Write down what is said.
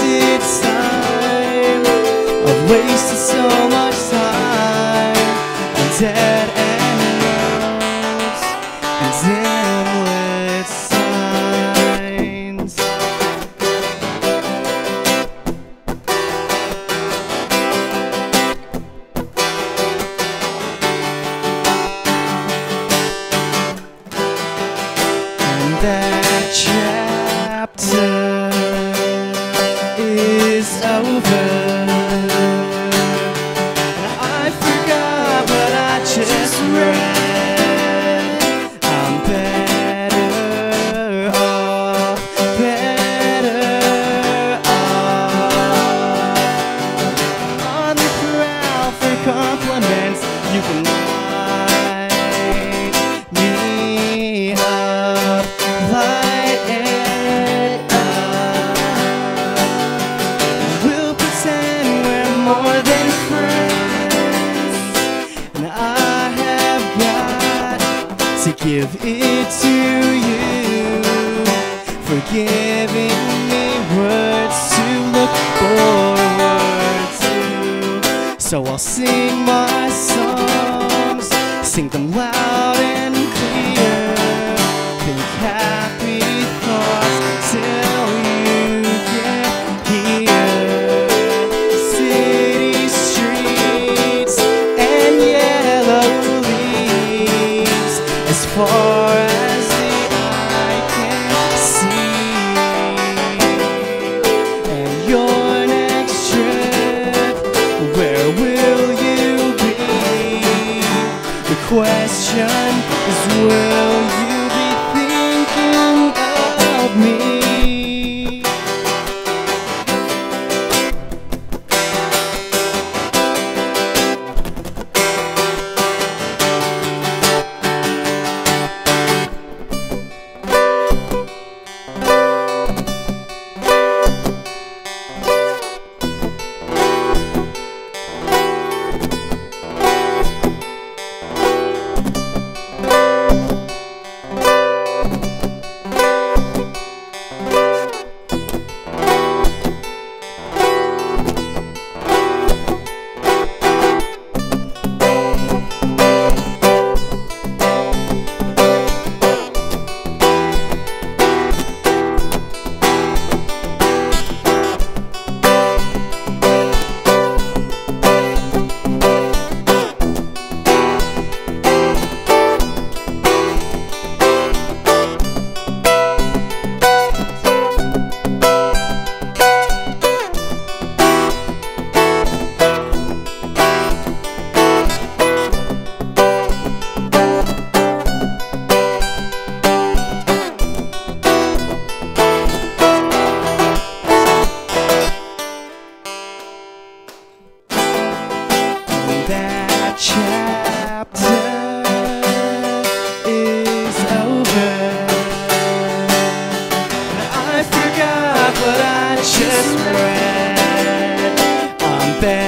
wasted time. I've wasted so much time. I'm dead and lost, and endless signs. And that chapter is over. I forgot what I just read. I'm better off, better off. On the prowl for compliments, you can light me up, light it up. We'll pretend we're more than friends, and I have got to give it to you for giving me words to look forward to. So I'll sing my songs, sing them loud and clear, think happy thoughts till you get here. City streets and yellow leaves, as far as the eye can see. And your next trip, where will you be? The question is, will you me? That chapter is over. I forgot what I just read. I'm bad.